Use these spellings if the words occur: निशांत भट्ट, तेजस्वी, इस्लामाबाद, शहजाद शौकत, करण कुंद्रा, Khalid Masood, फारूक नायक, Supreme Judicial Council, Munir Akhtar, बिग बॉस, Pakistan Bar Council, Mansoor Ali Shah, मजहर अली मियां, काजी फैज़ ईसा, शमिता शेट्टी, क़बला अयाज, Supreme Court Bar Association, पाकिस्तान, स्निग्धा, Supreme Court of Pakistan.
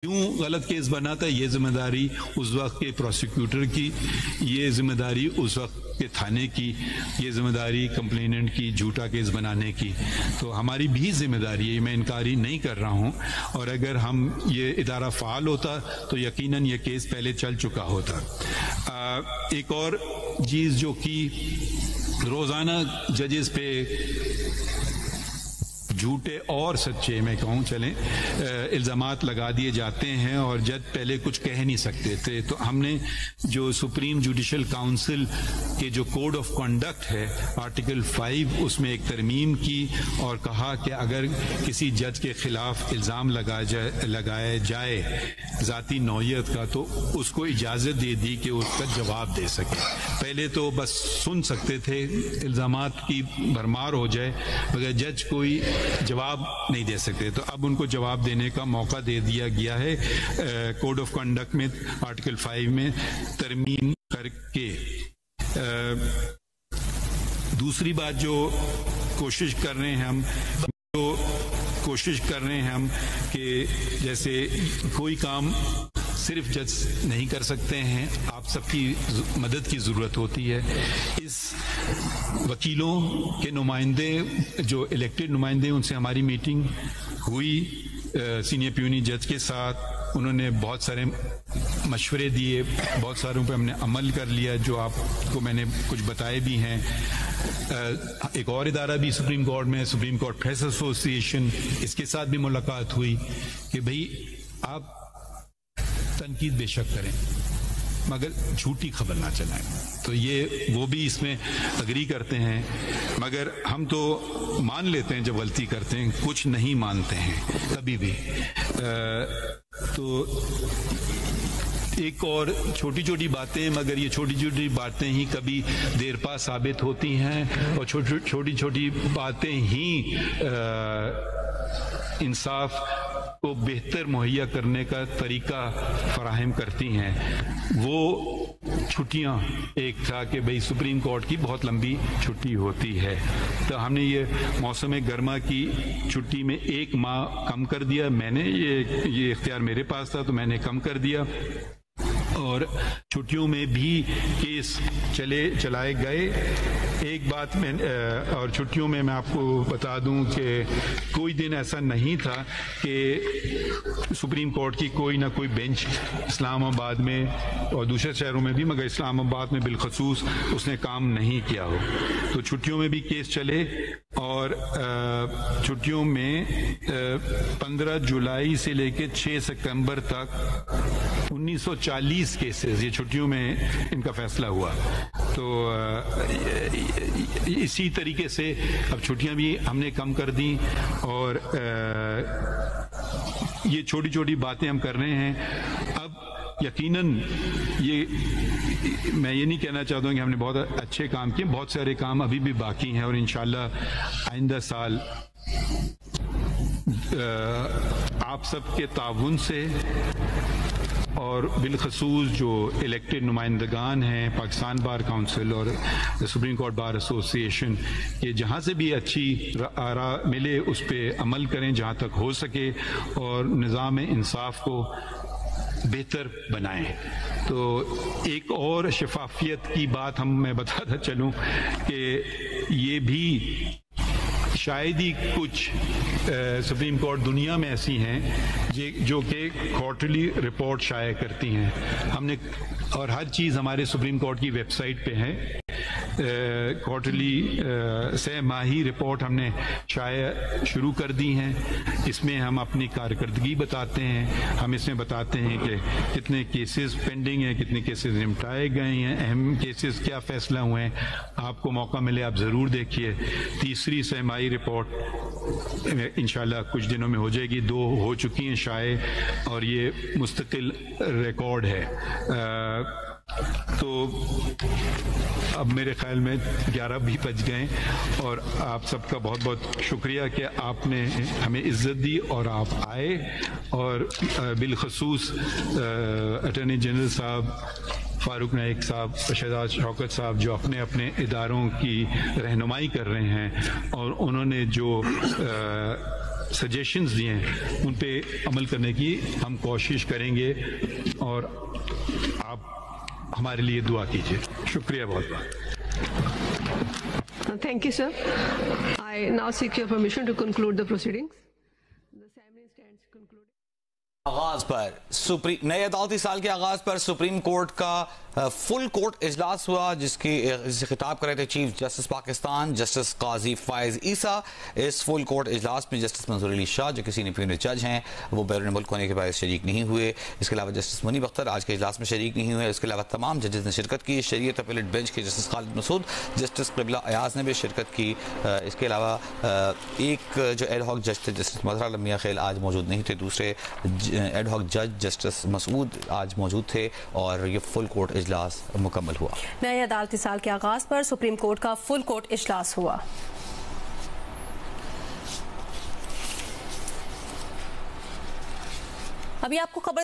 क्यों गलत केस बना था, ये जिम्मेदारी उस वक्त के प्रोसिक्यूटर की, ये जिम्मेदारी उस वक्त के थाने की, ये जिम्मेदारी कंप्लेनेंट की झूठा केस बनाने की। तो हमारी भी जिम्मेदारी है, मैं इनकारी नहीं कर रहा हूँ, और अगर हम ये इदारा फ़ाल होता तो यकीनन ये केस पहले चल चुका होता। एक और चीज़ जो कि रोज़ाना जजेस पे झूठे और सच्चे मैं कहूँ चलें इल्ज़ामात लगा दिए जाते हैं और जज पहले कुछ कह नहीं सकते थे। तो हमने जो सुप्रीम जुडिशल काउंसिल के जो कोड ऑफ कंडक्ट है आर्टिकल 5 उसमें एक तरमीम की और कहा कि अगर किसी जज के खिलाफ इल्ज़ाम लगाया जाए ज़ाती नौयत का तो उसको इजाज़त दे दी कि उसका जवाब दे सके। पहले तो बस सुन सकते थे, इल्ज़ामात की भरमार हो जाए मगर जज कोई जवाब नहीं दे सकते। तो अब उनको जवाब देने का मौका दे दिया गया है। कोड ऑफ कंडक्ट में आर्टिकल 5 में तरमीम करके। दूसरी बात जो कोशिश कर रहे हैं हम कि जैसे कोई काम सिर्फ जज नहीं कर सकते हैं, आप सबकी मदद की ज़रूरत होती है। इस वकीलों के नुमाइंदे जो इलेक्टेड नुमाइंदे उनसे हमारी मीटिंग हुई, सीनियर प्यूनी जज के साथ, उन्होंने बहुत सारे मशवरे दिए, बहुत सारों पे हमने अमल कर लिया जो आपको मैंने कुछ बताए भी हैं। एक और इदारा भी सुप्रीम कोर्ट में, सुप्रीम कोर्ट प्रेस एसोसिएशन, इसके साथ भी मुलाकात हुई कि भाई आप तनकीद बेशक करें मगर झूठी खबर ना चलाएं। तो ये वो भी इसमें अग्री करते हैं, मगर हम तो मान लेते हैं जब गलती करते हैं, कुछ नहीं मानते हैं कभी भी। तो एक और छोटी छोटी बातें, मगर ये छोटी छोटी बातें ही कभी देरपा साबित होती हैं और छोटी छोटी बातें ही इंसाफ को बेहतर मुहैया करने का तरीका फराहम करती हैं। वो छुट्टियां एक था कि भाई सुप्रीम कोर्ट की बहुत लंबी छुट्टी होती है, तो हमने ये मौसम गर्मा की छुट्टी में 1 माह कम कर दिया। मैंने ये इख्तियार मेरे पास था तो मैंने कम कर दिया, और छुट्टियों में भी केस चलाए गए। एक बात में और छुट्टियों में मैं आपको बता दूं कि कोई दिन ऐसा नहीं था कि सुप्रीम कोर्ट की कोई ना कोई बेंच इस्लामाबाद में और दूसरे शहरों में भी, मगर इस्लामाबाद में बिलखसूस उसने काम नहीं किया हो। तो छुट्टियों में भी केस चले, और छुट्टियों में 15 जुलाई से लेकर 6 सितंबर तक 1940 केसेस, ये छुट्टियों में इनका फैसला हुआ। तो इसी तरीके से अब छुट्टियां भी हमने कम कर दी, और ये छोटी छोटी बातें हम कर रहे हैं। अब यकीनन ये मैं ये नहीं कहना चाहता हूँ कि हमने बहुत अच्छे काम किए, बहुत सारे काम अभी भी बाकी हैं, और इंशाल्लाह आइंदा साल आप सब के ताउन से और बिलखसूस जो इलेक्टेड नुमाइंदगान हैं पाकिस्तान बार काउंसिल और सुप्रीम कोर्ट बार एसोसिएशन, ये जहाँ से भी अच्छी आरा मिले उस पर अमल करें जहाँ तक हो सके, और निज़ाम इंसाफ को बेहतर बनाएं। तो एक और शफाफियत की बात मैं बताता चलूँ कि ये भी शायद ही कुछ सुप्रीम कोर्ट दुनिया में ऐसी हैं जो कि क्वार्टरली रिपोर्ट शाया करती हैं। हमने और हर चीज़ हमारे सुप्रीम कोर्ट की वेबसाइट पे है। क्वार्टरली 6 माही रिपोर्ट हमने शाया शुरू कर दी हैं। इसमें हम अपनी कारकर्दगी बताते हैं, हम इसमें बताते हैं कि कितने केसेस पेंडिंग हैं, कितने केसेस निपटाए गए हैं, अहम केसेस क्या फैसला हुए हैं। आपको मौका मिले आप ज़रूर देखिए। तीसरी 6 माही रिपोर्ट इंशाल्लाह कुछ दिनों में हो जाएगी, 2 हो चुकी हैं शाये, और ये मुस्तकिल रिकॉर्ड है। तो अब मेरे ख्याल में 11 भी बज गए, और आप सबका बहुत बहुत शुक्रिया कि आपने हमें इज्जत दी और आप आए, और बिलखसूस अटॉर्नी जनरल साहब, फारूक नायक साहब, शहजाद शौकत साहब, जो अपने अपने इदारों की रहनुमाई कर रहे हैं, और उन्होंने जो सजेशंस दिए हैं उन पे अमल करने की हम कोशिश करेंगे और आप हमारे लिए दुआ कीजिए। शुक्रिया बहुत बहुत। Thank you sir. I now seek your permission to conclude the proceedings. The assembly stands concluded. आगाज पर नए अदालती साल के आगाज पर सुप्रीम कोर्ट का फुल कोर्ट इजलास हुआ जिससे खिताब कर रहे थे chief justice पाकिस्तान justice काजी फैज़ ईसा। इस फुल कोर्ट इजलास में जस्टिस मंसूर अली शाह जो कि सीनियर जज हैं वो बैरून मुल्क होने के बाद शरीक नहीं हुए। इसके अलावा जस्टिस मुनीर अख्तर आज के इजलास में शरीक नहीं हुए। इसके अलावा तमाम जजेस ने शिरकत की। शरीयत अपीलेट बेंच के जस्टिस खालिद मसूद जस्टिस क़बला अयाज ने भी शिरकत की। इसके अलावा एक जो एड हॉक जज थे जस्टिस मजहर अली मियां खेल आज मौजूद नहीं थे। दूसरे एड हॉक जज जस्टिस मसूद आज मौजूद थे और ये फुल कोर्ट इजलास मुकम्मल हुआ। नए अदालती साल के आगाज पर सुप्रीम कोर्ट का फुल कोर्ट इजलास हुआ। अभी आपको खबर